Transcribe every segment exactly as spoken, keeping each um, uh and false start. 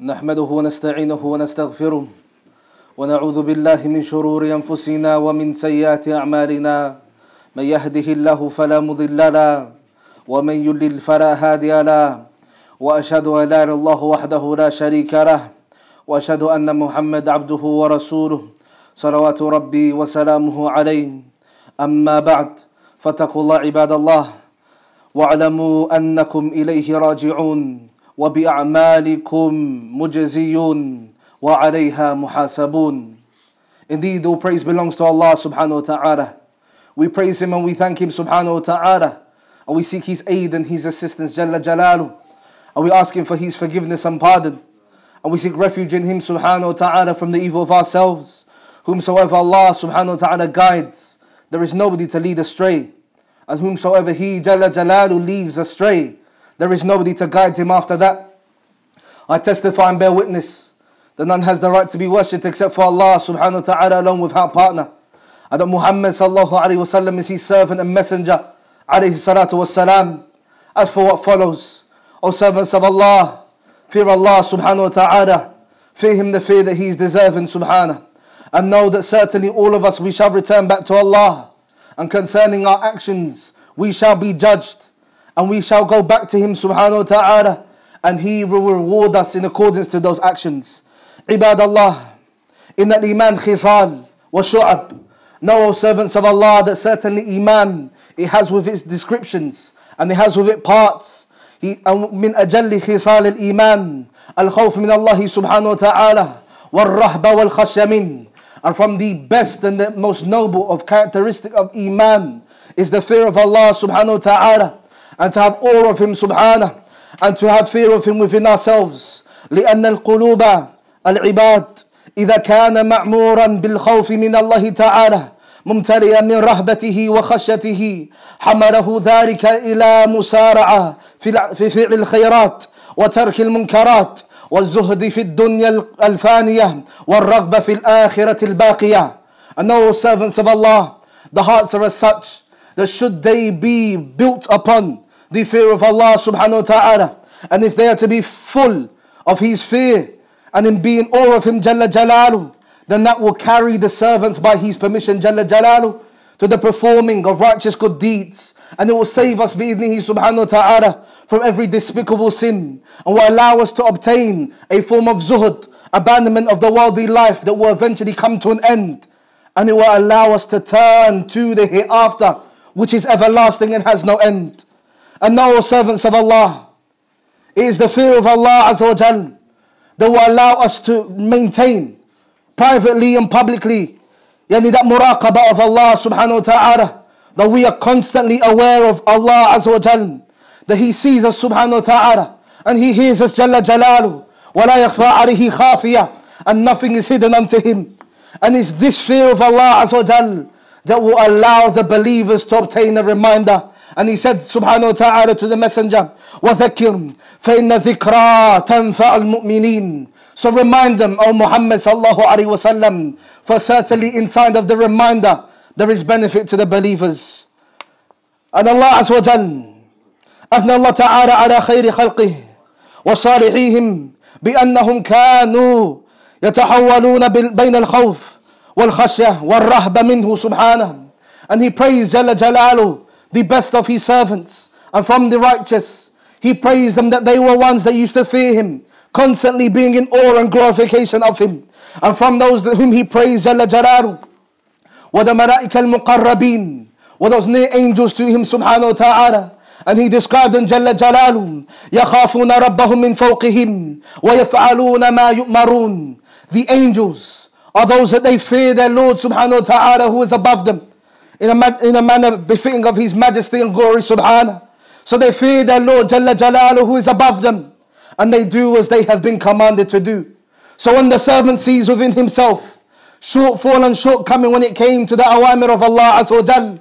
نحمده ونستعينه ونستغفره ونعوذ بالله من شرور أنفسنا ومن سيئات أعمالنا، من يهده الله فلا مضل له ومن يضلل فلا هادي له، وأشهد أن لا إله إلا الله وحده لا شريك له، وأشهد أن محمد عبده ورسوله صلوات ربي وسلامه عليه. أما بعد، فاتقوا الله عباد الله واعلموا أنكم إليه راجعون، وبأعمالكم مجزيون، وعليها muhasabun. Indeed, all praise belongs to Allah subhanahu wa ta'ala. We praise Him and we thank Him subhanahu wa ta'ala, and we seek His aid and His assistance jalla jalaluh, and we ask Him for His forgiveness and pardon, and we seek refuge in Him subhanahu wa ta'ala from the evil of ourselves. Whomsoever Allah subhanahu wa ta'ala guides, there is nobody to lead astray, and whomsoever He jalla jalaluh leaves astray, there is nobody to guide him after that. I testify and bear witness that none has the right to be worshipped except for Allah subhanahu wa ta'ala alone without partner, and that Muhammad sallallahu alayhi wa sallam is his servant and messenger alayhi salatu wa salam. As for what follows, O servants of Allah, fear Allah subhanahu wa ta'ala, fear Him the fear that He is deserving subhanahu, and know that certainly all of us we shall return back to Allah, and concerning our actions we shall be judged, and we shall go back to Him subhanahu wa ta'ala, and He will reward us in accordance to those actions. عباد الله، إن الإيمان خصال وشعب. Know, O servants of Allah, that certainly Iman, it has with its descriptions and it has with it parts. من أجل خصال الإيمان الخوف من الله سبحانه وتعالى والرهبة والخشية منه. And from the best and the most noble of characteristic of Iman is the fear of Allah subhanahu wa ta'ala, and to have awe of Him subhanahu, and to have fear of Him within ourselves. لأن القلوب العباد إذا كان معمورا بالخوف من الله تعالى ممتلئا من رهبته وخشيته حمله ذلك إلى مسارعة في فعل الخيرات وترك المنكرات والزهد في الدنيا الفانية والرغبة في الآخرة الباقية. And know, servants of Allah, the hearts are as such that should they be built upon the fear of Allah subhanahu wa ta'ala, and if they are to be full of His fear and in being awe of Him jalla jalaluh, then that will carry the servants by His permission jalla jalaluh to the performing of righteous good deeds, and it will save us bi'idnihi subhanahu wa ta'ala from every despicable sin, and will allow us to obtain a form of zuhud, abandonment of the worldly life that will eventually come to an end, and it will allow us to turn to the hereafter which is everlasting and has no end. And now, O servants of Allah, it is the fear of Allah azza wa jal that will allow us to maintain privately and publicly yani that muraqabah of Allah subhanahu wa ta'ala, that we are constantly aware of Allah azza wa jal, that He sees us subhanahu wa ta'ala and He hears us jalla jalaluh وَلَا يَخْفَى عَلَيْهِ خَافِيَةٌ, and nothing is hidden unto Him. And it's this fear of Allah azza wa jal that will allow the believers to obtain a reminder. And He said subhanahu wa ta'ala to the messenger, وَذَكِّرْ فَإِنَّ ذِكْرَى تَنْفَعَ الْمُؤْمِنِينَ. So remind them, O Muhammad sallallahu alayhi wa sallam, for certainly inside of the reminder there is benefit to the believers. And Allah azza wa jal أثنى الله تعالى على خير خلقه وصالحيهم بأنهم كانوا يتحولون بين الخوف والخشية والرهبة منه سبحانه. And He praised jalla jalaluh the best of His servants, and from the righteous He praised them that they were ones that used to fear Him, constantly being in awe and glorification of Him. And from those whom He praised jalla jalaluh were the malaika al-muqarrabeen, were those near angels to Him subhanahu wa ta'ala. And He described them jalla jalaluh يَخَافُونَ رَبَّهُمْ مِنْ فَوْقِهِمْ وَيَفْعَلُونَ مَا يُؤْمَرُونَ. The angels are those that they fear their Lord subhanahu wa ta'ala, who is above them, in a, in a manner befitting of His majesty and glory subhanahu. So they fear their Lord jalla jalaluh, who is above them, and they do as they have been commanded to do. So when the servant sees within himself shortfall and shortcoming when it came to the awamir of Allah azza wa jal,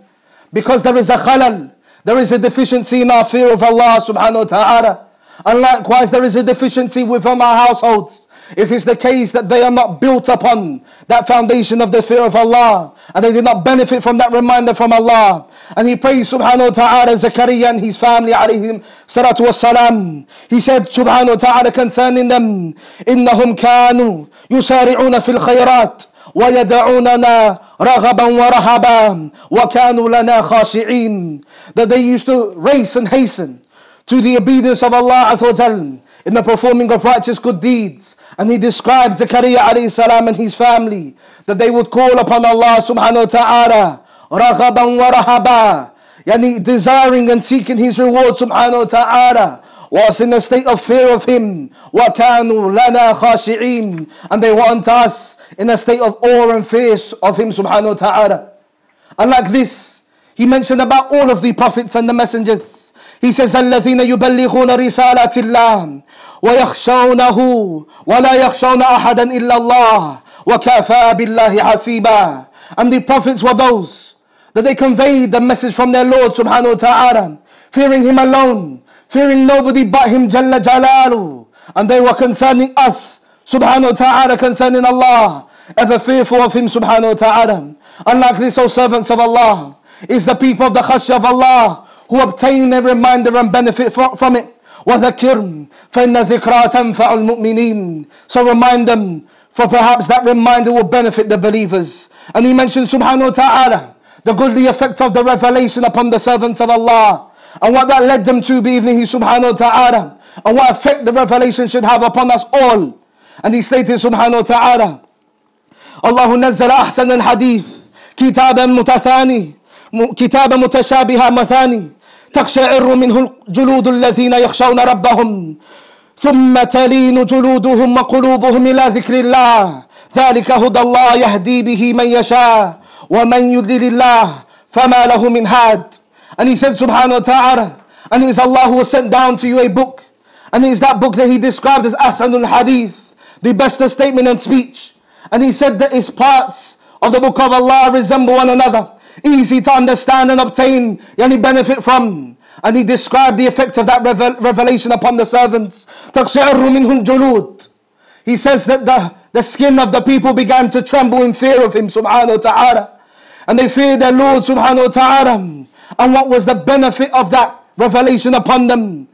because there is a khalal, there is a deficiency in our fear of Allah subhanahu wa ta'ala, and likewise there is a deficiency within our households, If it's the case that they are not built upon that foundation of the fear of Allah, and they did not benefit from that reminder from Allah. And he praised subhanahu wa ta'ala Zakaria and his family alayhim salatu wassalam. He said subhanahu wa ta'ala concerning them, إِنَّهُمْ كَانُوا يُسَارِعُونَ فِي الْخَيْرَاتِ وَيَدَعُونَنَا رَغَبًا وَرَهَبًا وَكَانُوا لَنَا خَاشِعِينَ. That they used to race and hasten to the obedience of Allah Azza wa Jal in the performing of righteous good deeds. And he describes Zakaria alayhi salam and his family, that they would call upon Allah subhanahu wa ta'ala رَغَبًا وَرَهَبًا, yani desiring and seeking his reward subhanahu wa ta'ala, whilst in a state of fear of him. وَكَانُوا لَنَا خَاشِعِينَ. And they were unto us in a state of awe and fear of him subhanahu wa ta'ala. And like this, he mentioned about all of the prophets and the messengers. He says, الَّذِينَ يُبَلِّغُونَ رِسَالَةِ اللَّهِ وَيَخْشَوْنَهُ وَلَا يَخْشَوْنَ أَحَدًا إِلَّا اللَّهِ وَكَفَى بِاللَّهِ حَسِيبًا. And the prophets were those that they conveyed the message from their Lord subhanahu wa ta'ala, fearing him alone, fearing nobody but him Jalla Jalalu. And they were concerning us subhanahu wa ta'ala, concerning Allah, ever fearful of him subhanahu wa ta'ala. Unlike this, O servants of Allah, is the people of the khashya of Allah, who obtain a reminder and benefit from it. وَذَكِرْ فَإِنَّ ذِكْرَى تَنْفَعُ الْمُؤْمِنِينَ. So remind them, for perhaps that reminder will benefit the believers. And he mentioned subhanahu wa ta'ala the goodly effect of the revelation upon the servants of Allah, and what that led them to بإذنه سبحانه وتعالى, and what effect the revelation should have upon us all. And he stated سبحانه وتعالى, الله نزل أحسن الحديث كتابا متثاني كتابا متشابها مثاني تقشعر منه جلود الذين يخشون ربهم ثم تلين جلودهم وقلوبهم إلى ذكر الله ذلك هدى الله يهدي به من يشاء ومن يضلل الله فما له من هاد. And he said subhanahu wa ta'ala, and it is Allah who has sent down to you a book, and it is that book that he described as Ahsanul Hadith, the best of statement and speech. And he said that its parts of the book of Allah resemble one another, easy to understand and obtain any benefit from. And he described the effect of that revel revelation upon the servants. He says that the, the skin of the people began to tremble in fear of him subhanahu wa ta'ala, and they feared their Lord subhanahu wa ta'ala. And what was the benefit of that revelation upon them?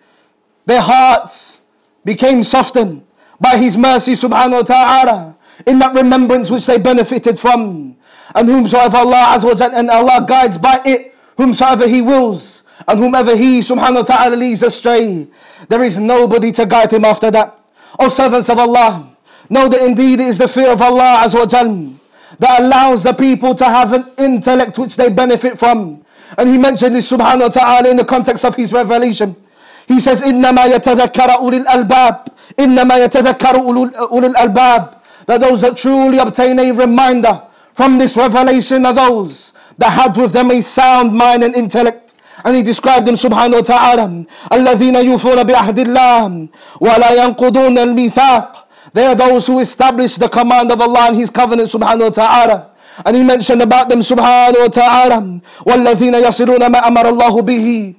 Their hearts became softened by his mercy subhanahu wa ta'ala, in that remembrance which they benefited from. And whomsoever Allah Azza wa Jalla, and Allah guides by it whomsoever he wills, and whomever he subhanahu wa ta'ala leads astray, there is nobody to guide him after that. O servants of Allah, know that indeed it is the fear of Allah Azza wa Jalla that allows the people to have an intellect which they benefit from. And he mentioned this subhanahu wa ta'ala in the context of his revelation. He says, إِنَّمَا يَتَذَكَّرَ أُولِي الْأَلْبَابِ إِنَّمَا يَتَذَكَّرُ أُولِي الْأَلْبَابِ. That those that truly obtain a reminder from this revelation are those that had with them a sound mind and intellect. And he described them subhanahu wa ta'ala, الَّذِينَ يُوفُونَ بِعَهْدِ اللَّهِ وَلَا يَنْقُضُونَ الْمِيثَاقِ. They are those who establish the command of Allah and his covenant subhanahu wa ta'ala. And he mentioned about them subhanahu wa ta'ala, وَالَّذِينَ يَصِلُونَ مَا أَمَرَ اللَّهُ بِهِ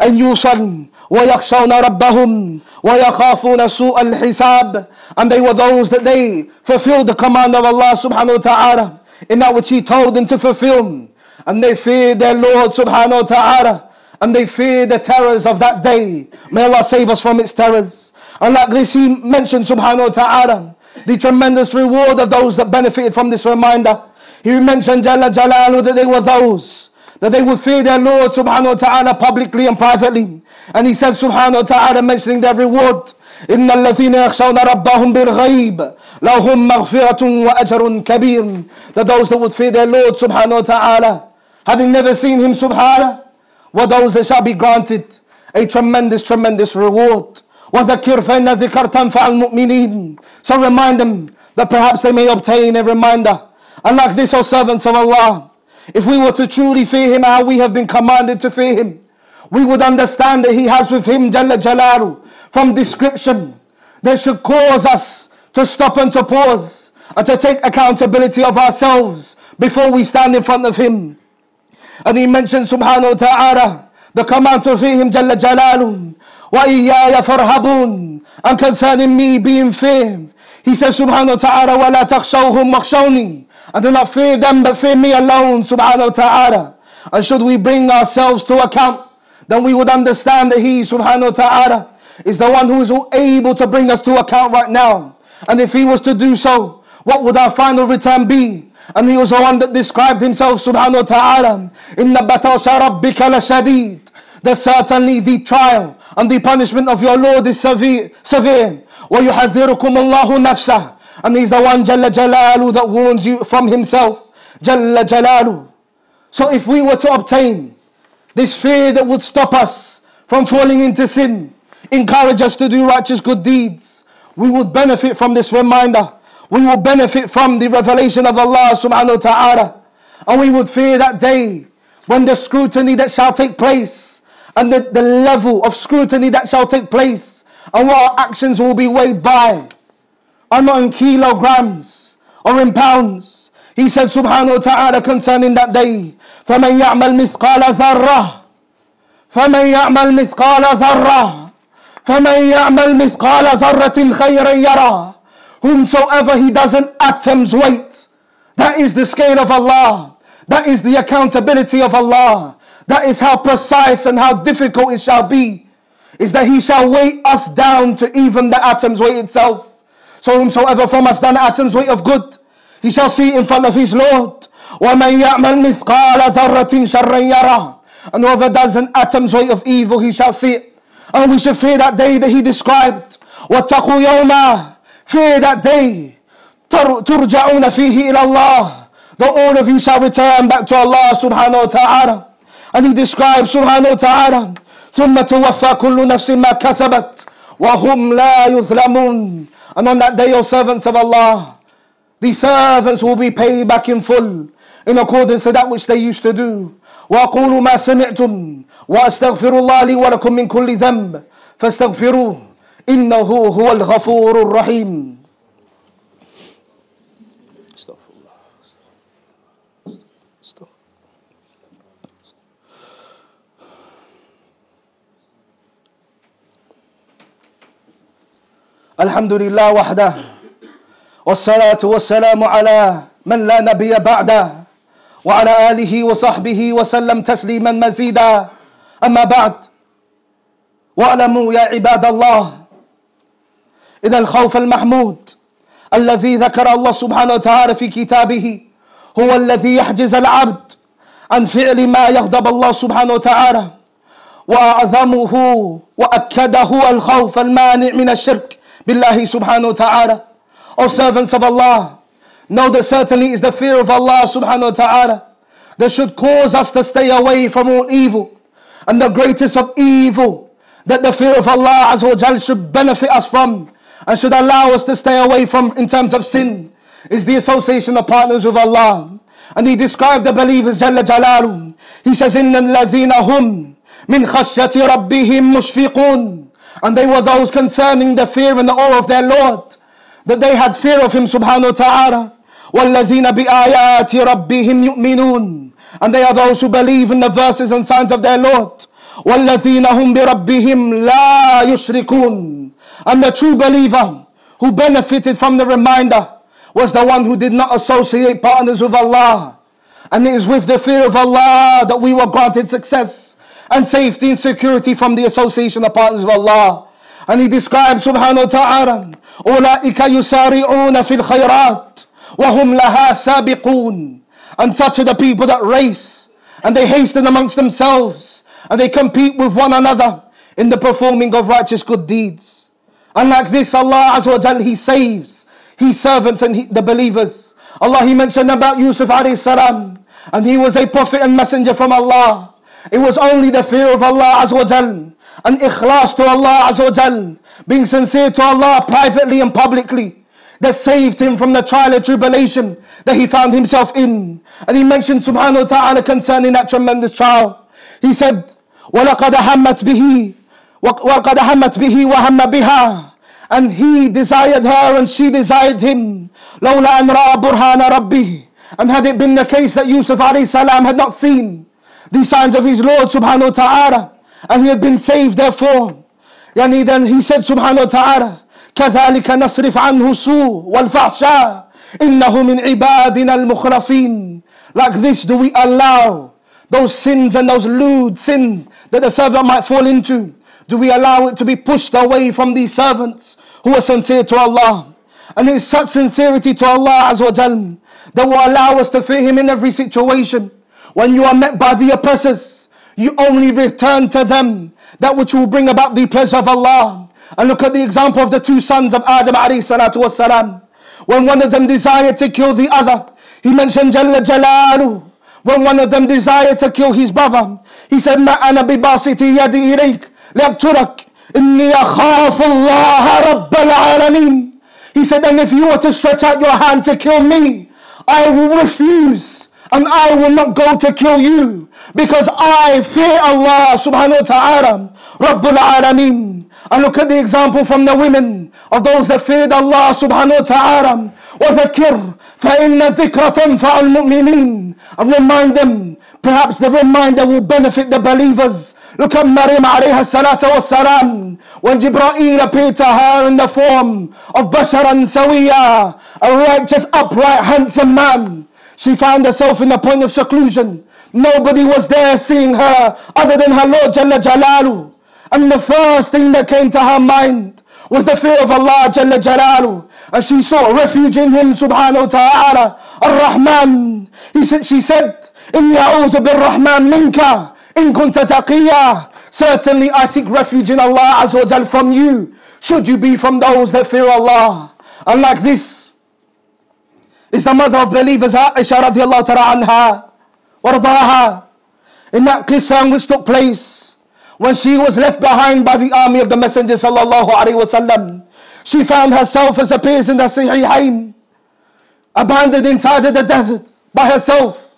أَنْ يُوصَلْ وَيَخْشَوْنَ رَبَّهُمْ وَيَخَافُونَ سُوءَ الْحِسَابِ. And they were those that they fulfilled the command of Allah subhanahu wa ta'ala in that which he told them to fulfill, and they feared their Lord subhanahu wa ta'ala, and they feared the terrors of that day. May Allah save us from its terrors. And like this, he mentioned subhanahu wa ta'ala the tremendous reward of those that benefited from this reminder. He mentioned Jalla Jalalu that they were those that they would fear their Lord subhanahu wa ta'ala publicly and privately. And he said subhanahu wa ta'ala mentioning their reward, إِنَّ الَّذِينَ يَخْشَوْنَ رَبَّهُمْ بِالْغَيْبِ لَهُمْ مَغْفِرَةٌ وَأَجْرٌ كَبِيرٌ. That those that would fear their Lord subhanahu wa ta'ala, having never seen him subhanahu, were those that shall be granted a tremendous, tremendous reward. وَذَكِرْ فَإِنَّ ذِكْرَ تَنْفَعُ الْمُؤْمِنِينَ. So remind them that perhaps they may obtain a reminder. And like this, O servants of Allah, if we were to truly fear him how we have been commanded to fear him, we would understand that he has with him Jalla Jalalu from description that should cause us to stop and to pause and to take accountability of ourselves before we stand in front of him. And he mentioned subhanahu wa ta'ala the command to fear him Jalla Jalalu, وَإِيَّايَ فَارْهَبُونَ. And concerning me, be in fear. He says, subhanahu wa ta'ala, wa la takhshawhum makhshawni. I do not fear them, but fear me alone, subhanahu wa ta'ala. And should we bring ourselves to account, then we would understand that He, subhanahu wa ta'ala, is the one who is able to bring us to account right now. And if He was to do so, what would our final return be? And He was the one that described Himself, subhanahu wa ta'ala, إِنَّ بَطَشَ رَبِّكَ لَشَدِيدٌ. That certainly the trial and the punishment of your Lord is severe. severe. وَيُحَذِّرُكُمُ اللَّهُ نَفْسَهُ. And He's the one, Jalla Jalalu, that warns you from Himself, Jalla Jalalu. So if we were to obtain this fear that would stop us from falling into sin, encourage us to do righteous good deeds, we would benefit from this reminder. We will benefit from the revelation of Allah subhanahu wa ta'ala. And we would fear that day when the scrutiny that shall take place, and the, the level of scrutiny that shall take place, and what our actions will be weighed by, are not in kilograms or in pounds. He said subhanahu wa ta'ala concerning that day, فَمَنْ يَعْمَلْ مِثْقَالَ ذَرَّةٍ فَمَنْ يَعْمَلْ مِثْقَالَ ذَرَّةٍ فَمَنْ يَعْمَلْ مِثْقَالَ ذَرَّةٍ خَيْرًا يَرَى. Whomsoever he does an atom's weight, that is the scale of Allah, that is the accountability of Allah, that is how precise and how difficult it shall be, is that He shall weigh us down to even the atom's weight itself. So whomsoever from us done atom's weight of good, he shall see in front of his Lord. وَمَنْ يَعْمَلْ مِثْقَالَ ذَرَّةٍ شَرًّا يَرَى. And whoever does an atom's weight of evil, he shall see it. And we should fear that day that He described. وَاتَّقُوا يَوْمًا. Fear that day, تُرْجَعُونَ فِيهِ إِلَى اللَّهِ, that all of you shall return back to Allah subhanahu wa ta'ala. And He describes subhanahu wa ta'ala, ثُمَّ تُوَفَّى كُلُّ نَفْسٍ مَا كَسَبَتْ وَهُمْ لَا يُظْلَمُونَ. And on that day, O servants of Allah, these servants will be paid back in full, in accordance to that which they used to do. وَأَقُولُ مَا سَمِعْتُمْ وَأَسْتَغْفِرُ اللَّهَ لِي وَلَكُمْ مِنْ كُلِّ ذَنْبٍ فَاسْتَغْفِرُوهُ إِنَّهُ هُوَ الْغَفُورُ الرَّحِيمُ. الحمد لله وحده والصلاة والسلام على من لا نبي بعده وعلى آله وصحبه وسلم تسليما مزيدا. أما بعد، واعلموا يا عباد الله إن الخوف المحمود الذي ذكر الله سبحانه وتعالى في كتابه هو الذي يحجز العبد عن فعل ما يغضب الله سبحانه وتعالى. وأعظمه وأكده الخوف المانع من الشرك بالله subhanahu wa ta'ala. O servants of Allah, know that certainly is the fear of Allah subhanahu wa ta'ala that should cause us to stay away from all evil. And the greatest of evil that the fear of Allah azza wa jal should benefit us from and should allow us to stay away from in terms of sin is the association of partners with Allah. And He described the believers jalla jalaluh. He says, إِنَّ الَّذِينَ هُمْ مِنْ خَشْيَةِ رَبِّهِمْ مُشْفِقُونَ. And they were those concerning the fear and the awe of their Lord, that they had fear of Him subhanahu wa ta'ala. وَالَّذِينَ بِآيَاتِ رَبِّهِمْ يُؤْمِنُونَ. And they are those who believe in the verses and signs of their Lord. وَالَّذِينَ هُمْ بِرَبِّهِمْ لَا يُشْرِكُونَ. And the true believer who benefited from the reminder was the one who did not associate partners with Allah. And it is with the fear of Allah that we were granted success and safety and security from the association of partners of Allah. And He describes subhanahu wa ta'ala, أُولَٰئِكَ يُسَارِعُونَ فِي الْخَيْرَاتِ وَهُمْ لَهَا سَابِقُونَ. And such are the people that race, and they hasten amongst themselves, and they compete with one another in the performing of righteous good deeds. And like this, Allah azza wa jal, He saves His servants and he, the believers. Allah, He mentioned about Yusuf alayhi salam, and he was a prophet and messenger from Allah. It was only the fear of Allah azza wa jal and ikhlas to Allah azza wa jal, being sincere to Allah privately and publicly, that saved him from the trial and tribulation that he found himself in. And He mentioned subhanahu wa ta'ala concerning that tremendous trial. He said, وَلَقَدْ هَمَّتْ بِهِ وَلَقَدْ هَمَّتْ بِهِ وَهَمَّ بِهَا. And he desired her and she desired him. لَوْلَا أَنْ رَأَى بُرْهَانَ رَبِّهِ. And had it been the case that Yusuf alayhi salam had not seen the signs of his Lord subhanahu wa ta'ala, and he had been saved therefore. Yani then he said subhanahu wa ta'ala, كذلك نصرف عنه السوء والفحشاء إنه من عبادنا المخلصين. Like this do we allow those sins and those lewd sins that the servant might fall into? Do we allow it to be pushed away from these servants who are sincere to Allah? And it's such sincerity to Allah Azza wa Jal that will allow us to fear Him in every situation. When you are met by the oppressors, you only return to them that which will bring about the pleasure of Allah. And look at the example of the two sons of Adam alayhi salatu wasalam. When one of them desired to kill the other, he mentioned Jalla Jalaluhu. When one of them desired to kill his brother, he said, "Ma ana bibasiti yadi ilayk liabturak inni akhafu Allah rabbal alamin." He said, "And if you were to stretch out your hand to kill me, I will refuse and I will not go to kill you, because I fear Allah subhanahu wa ta'ala rabbul alamin." And look at the example from the women of those that feared Allah subhanahu wa ta'ala. وَذَكِرْ فَإِنَّ ذِكْرَ تَنْفَعُ الْمُؤْمِنِينَ. And remind them, perhaps the reminder will benefit the believers. Look at Maryam alayha salatu wassalam, when Jibra'eel appeared to her in the form of Basharan Sawiya, a righteous, upright, handsome man. She found herself in a point of seclusion. Nobody was there seeing her other than her Lord Jalla Jalaluhu. And the first thing that came to her mind was the fear of Allah Jalla Jalaluhu. And she sought refuge in Him subhanahu wa ta'ala, Ar-Rahman. He said, she said, "Inni a'udhu bir-Rahman minka in kunta taqiyya." Certainly I seek refuge in Allah Azza wa Jal from you, should you be from those that fear Allah. And like this is the mother of believers, Aisha radiallahu ta'ala anha waradaha, in that qisam which took place when she was left behind by the army of the Messenger sallallahu alaihi wasallam. She found herself, as appears in the Sahihain, abandoned inside of the desert by herself.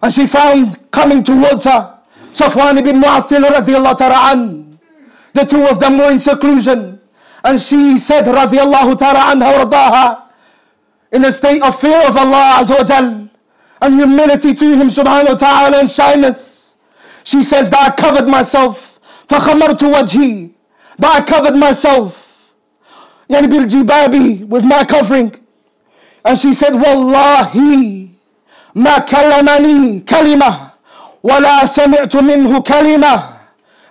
And she found coming towards her Safwan ibn Mu'attil radiallahu ta'ala an. The two of them were in seclusion, and she said radiallahu ta'ala anha waradaha, in a state of fear of Allah Azza wa Jal and humility to Him subhanahu wa ta'ala and shyness, she says that I covered myself. فَخَمَرْتُ وَجْهِي, that I covered myself, يعني بالجبابي, with my covering. And she said, "Wallahi ما كلمني كلمة ولا سمعت منه كلمة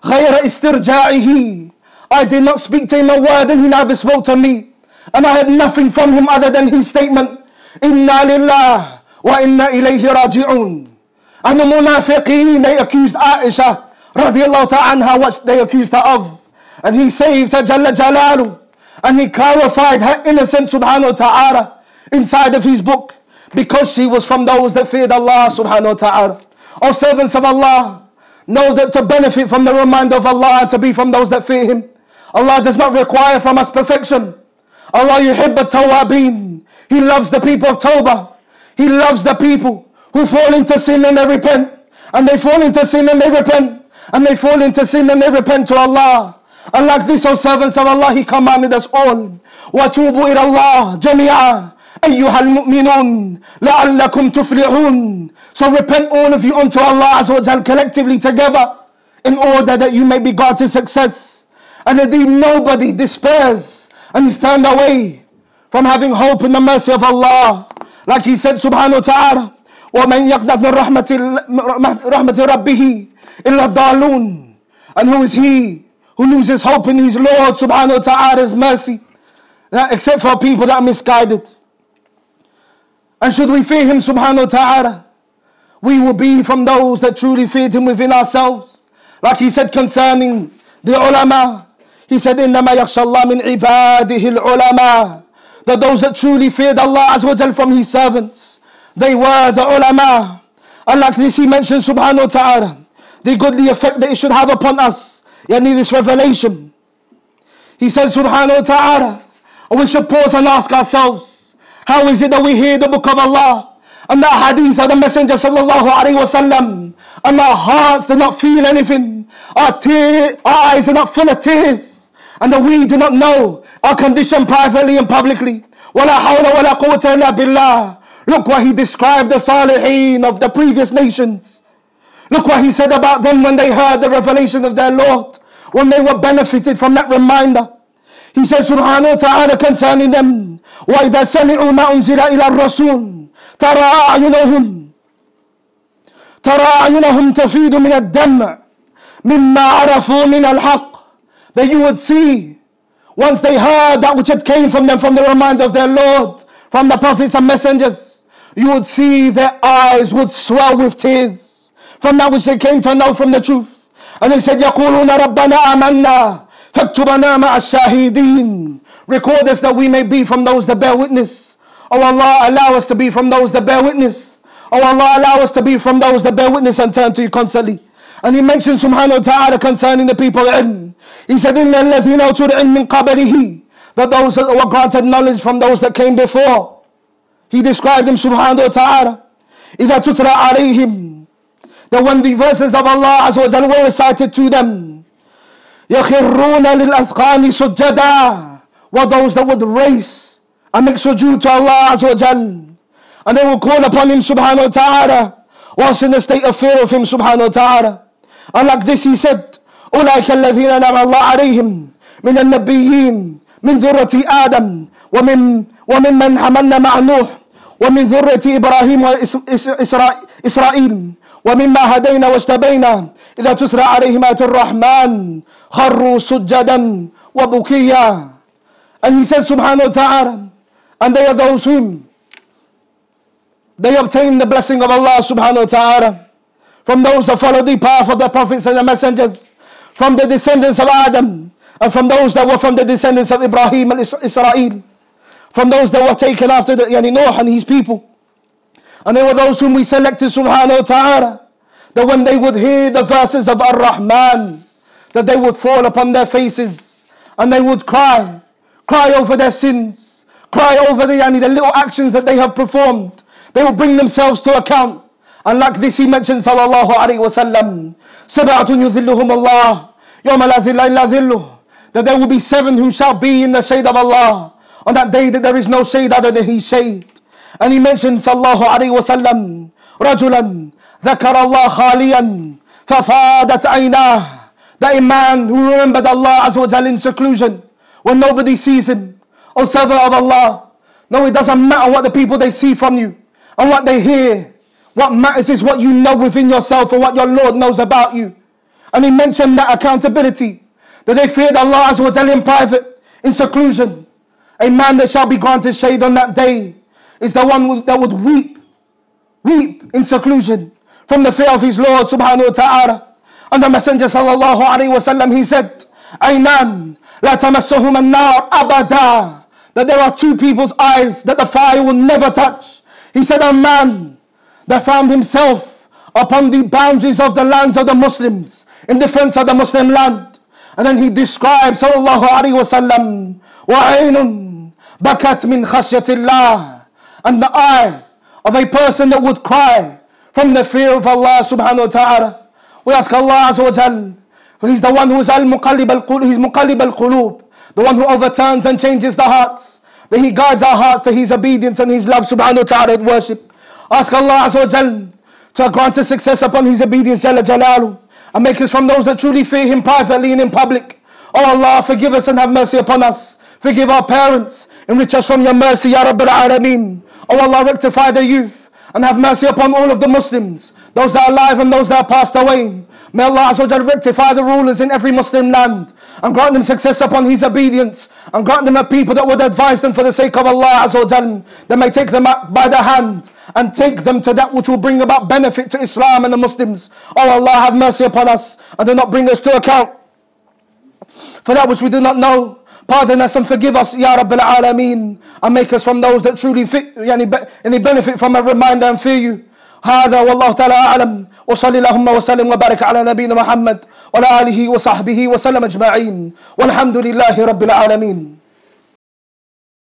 غير استرجاعه." I did not speak to him a word, and he never spoke to me, and I had nothing from him other than his statement, "Inna lillah wa inna ilayhi raji'un." And the munafiqeen, they accused Aisha radiallahu ta'ala anha what they accused her of, and He saved her Jalla Jalaluhu, and He clarified her innocence subhanahu wa ta'ala inside of His book, because she was from those that feared Allah subhanahu wa ta'ala. O servants of Allah, know that to benefit from the reminder of Allah, to be from those that fear Him. Allah does not require from us perfection. Allah yuhibbu at-tawwabin, He loves the people of Tawbah. He loves the people who fall into sin and they repent, and they fall into sin and they repent, and they fall into sin and they repent to Allah. And like this, O servants of Allah, He commanded us all, وَتُوبُوا إِلَى اللَّهِ جَمِيعًا أَيُّهَا الْمُؤْمِنُونَ لَعَلَّكُمْ تُفْلِحُونَ. So repent all of you unto Allah Azza wa Jal collectively together, in order that you may be granted success. And indeed nobody despairs and is turned away from having hope in the mercy of Allah, like He said subhanahu wa ta'ala, وَمَنْ يَقْنَطْ مِنْ رَحْمَةِ رَبِّهِ إِلَّا الضَّالُونَ. And who is he who loses hope in his Lord subhanahu wa ta'ala's mercy, except for people that are misguided? And should we fear Him subhanahu wa ta'ala, we will be from those that truly feared Him within ourselves. Like He said concerning the ulama, He said, إِنَّمَا يَخْشَى اللَّهَ مِنْ عِبَادِهِ الْعُلَمَا, that those that truly feared Allah Azza wa Jal from His servants, they were the ulama. And like this, He mentioned subhanahu wa ta'ala the goodly effect that it should have upon us, yani this revelation. He says subhanahu wa ta'ala, we should pause and ask ourselves, how is it that we hear the book of Allah and the hadith of the Messenger sallallahu alaihi wasallam, and our hearts do not feel anything, our, tear, our eyes do not full of tears, and that we do not know our condition privately and publicly? وَلَا حَوْلَ وَلَا قُوَّةَ إِلَّا بِاللَّهِ. Look what He described the Salihin of the previous nations. Look what He said about them when they heard the revelation of their Lord, when they were benefited from that reminder. إذا سبحانه وتعالى كان ساندا وإذا سمعوا ما أنزل إلى الرسول ترى أعينهم ترى أعينهم تفيض من الدمع مما عرفوا من الحق. That you would see once they heard that which had came from them from the command of their Lord, from the prophets and messengers, you would see their eyes would swell with tears from that which they came to know from the truth. And they said, يقولون ربنا آمنا فاكتبنا مع الشاهدين. Record us that we may be from those that bear witness. Oh Allah, allow us to be from those that bear witness. Oh Allah, allow us to be from those that bear witness and turn to you constantly. And he mentioned subhanahu wa ta'ala concerning the people of ilm. He said, إِنَّ الَّذِينَ أُوتُوا الْعِلْمَ مِنْ قَبْلِهِ, that those that were granted knowledge from those that came before. He described them subhanahu wa ta'ala. إِذَا تُتْرَى عَلَيْهِمْ, that when the verses of Allah Azza wa Jalla were recited to them, يَخِرُّونَ لِلْأَذْقَانِ سُجَّدًا, were those that would race and make sujood to Allah Azza wa Jalla. And they will call upon him subhanahu wa ta'ala whilst in the state of fear of him subhanahu wa ta'ala. And like this he said, أولئك الذين أنعم الله عليهم من النبيين من ذرة آدم ومن ومن من حملنا مع نوح ومن ذرة إبراهيم وإسرائيل ومما هدينا واجتبينا إذا تتلى عليهم آيات الرحمن خروا سجدا وبكيا. And he said subhanahu wa ta'ala, and they are those whom they obtain the blessing of Allah subhanahu wa ta'ala from those that follow the path of the prophets and the messengers, from the descendants of Adam, and from those that were from the descendants of Ibrahim and Israel, from those that were taken after the, yani Noah and his people. And they were those whom we selected subhanahu wa ta'ala, that when they would hear the verses of Ar-Rahman, that they would fall upon their faces, and they would cry, cry over their sins, cry over the, yani, the little actions that they have performed. They will bring themselves to account. And like this he mentioned sallallahu alayhi wa sallam, Sabatun yudhilluhum Allah yawma la dhilla illa dhilluh, that there will be seven who shall be in the shade of Allah on that day that there is no shade other than his shade. And he mentioned sallallahu alayhi wa sallam, Rajulan dhakara Allah khaliyan fafadat aynah, that a man who remembered Allah Azza wa Jalla in seclusion when nobody sees him. O servant of Allah, no, it doesn't matter what the people they see from you and what they hear. What matters is what you know within yourself and what your Lord knows about you. And he mentioned that accountability, that they feared Allah Azza wa Jalla in private, in seclusion. A man that shall be granted shade on that day is the one that would weep, weep in seclusion from the fear of his Lord subhanahu wa ta'ala. And the Messenger sallallahu alayhi wa sallam, he said, Aynan la tamassuhum an-nar abada, that there are two people's eyes that the fire will never touch. He said, a man that found himself upon the boundaries of the lands of the Muslims, in defense of the Muslim land. And then he describes sallallahu alayhi wa sallam, وَعَيْنٌ بَكَتْ مِنْ خَشْيَةِ اللَّهِ, and the eye of a person that would cry from the fear of Allah subhanahu wa ta'ala. We ask Allah Azza wa Jal, he's the one who is al-muqallib al-qulub, he's muqallib al-qulub, the one who overturns and changes the hearts, that he guides our hearts to his obedience and his love subhanahu wa ta'ala in worship. Ask Allah Azza wa Jal to grant us success upon his obedience Jalla Jalaluh, and make us from those that truly fear him privately and in public. Oh Allah, forgive us and have mercy upon us. Forgive our parents, enrich us from your mercy Ya Rabbil Alameen. Oh Allah, rectify the youth and have mercy upon all of the Muslims, those that are alive and those that are passed away. May Allah Azza wa Jal rectify the rulers in every Muslim land and grant them success upon his obedience, and grant them a people that would advise them for the sake of Allah Azza wa Jal, that may take them up by the hand and take them to that which will bring about benefit to Islam and the Muslims. Oh Allah, have mercy upon us and do not bring us to account for that which we do not know. Pardon us and forgive us, Ya Rabbil Alameen, and make us from those that truly fit, yani benefit from a reminder and fear you. هذا والله تعالى أعلم وصلى اللهم وسلم وبارك على نبينا محمد وعلى آله وصحبه وسلم أجمعين والحمد لله رب العالمين.